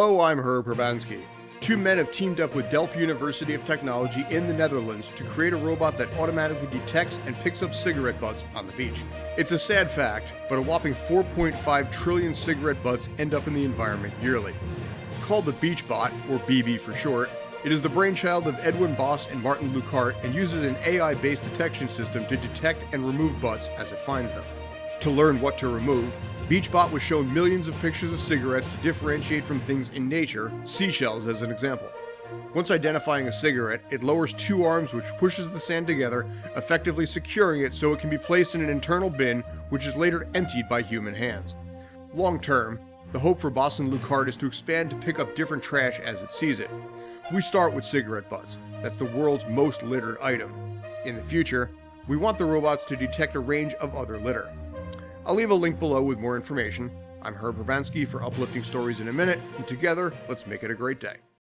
Hello, I'm Herb Herbansky. Two men have teamed up with Delft University of Technology in the Netherlands to create a robot that automatically detects and picks up cigarette butts on the beach. It's a sad fact, but a whopping 4.5 trillion cigarette butts end up in the environment yearly. Called the BeachBot, or BB for short, it is the brainchild of Edwin Boss and Martin Lucart and uses an AI-based detection system to detect and remove butts as it finds them. To learn what to remove, BeachBot was shown millions of pictures of cigarettes to differentiate from things in nature, seashells as an example. Once identifying a cigarette, it lowers two arms which pushes the sand together, effectively securing it so it can be placed in an internal bin, which is later emptied by human hands. Long term, the hope for Boss and Lucart is to expand to pick up different trash as it sees it. We start with cigarette butts. That's the world's most littered item. In the future, we want the robots to detect a range of other litter. I'll leave a link below with more information. I'm Herb Herbansky for Uplifting Stories in a Minute, and together, let's make it a great day.